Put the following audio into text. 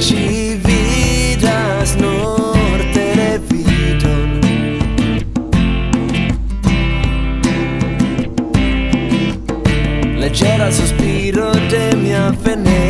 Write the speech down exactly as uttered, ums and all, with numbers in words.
Civitas Nord Television. Leggero al sospiro di mia avvenenza.